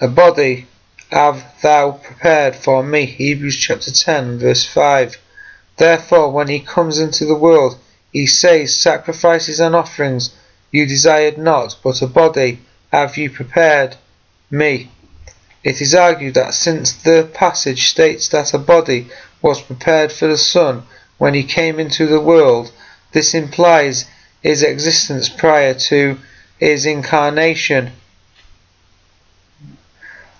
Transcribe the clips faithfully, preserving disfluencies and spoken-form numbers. A body have thou prepared for me. Hebrews chapter ten, verse five. Therefore, when he comes into the world, he says, sacrifices and offerings you desired not, but a body have you prepared me. It is argued that since the passage states that a body was prepared for the Son when he came into the world, this implies his existence prior to his incarnation,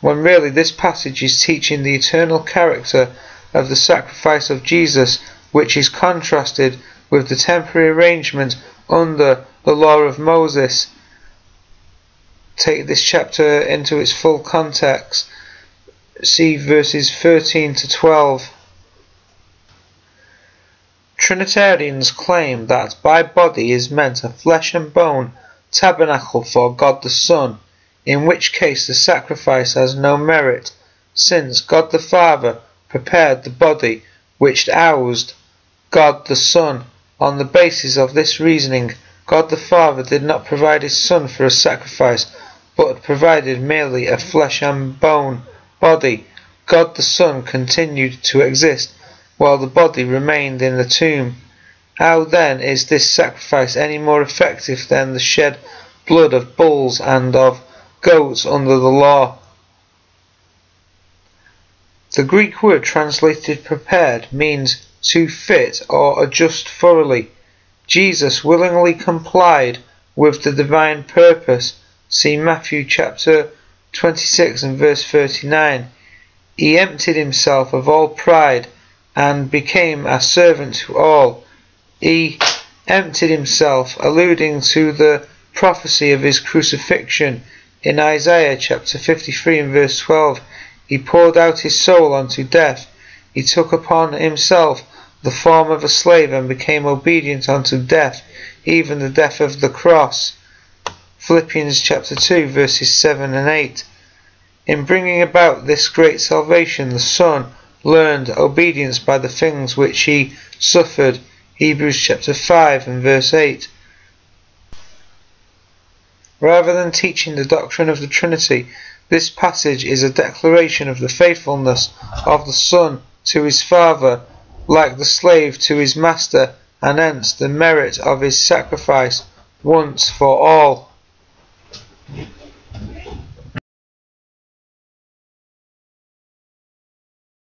when really this passage is teaching the eternal character of the sacrifice of Jesus, which is contrasted with the temporary arrangement under the law of Moses. Take this chapter into its full context. See verses thirteen to twelve. Trinitarians claim that by body is meant a flesh and bone tabernacle for God the Son, in which case the sacrifice has no merit, since God the Father prepared the body which housed God the Son. On the basis of this reasoning, God the Father did not provide his Son for a sacrifice, but provided merely a flesh and bone body. God the Son continued to exist, while the body remained in the tomb. How then is this sacrifice any more effective than the shed blood of bulls and of goats under the law? The Greek word translated prepared means to fit or adjust thoroughly. Jesus willingly complied with the divine purpose. See Matthew chapter twenty-six and verse thirty-nine. He emptied himself of all pride and became a servant to all. He emptied himself, alluding to the prophecy of his crucifixion in Isaiah chapter fifty-three and verse twelve. He poured out his soul unto death. He took upon himself the form of a slave and became obedient unto death, even the death of the cross. Philippians chapter two verses seven and eight. In bringing about this great salvation, the Son learned obedience by the things which he suffered. Hebrews chapter five and verse eight. Rather than teaching the doctrine of the Trinity, this passage is a declaration of the faithfulness of the Son to his Father, like the slave to his master, and hence the merit of his sacrifice once for all.